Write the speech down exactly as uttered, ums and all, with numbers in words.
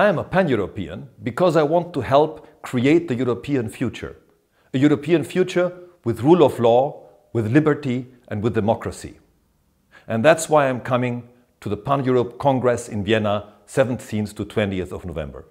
I am a pan-European because I want to help create the European future. A European future with rule of law, with liberty and with democracy. And that's why I'm coming to the Pan-Europe Congress in Vienna, seventeenth to twentieth of November.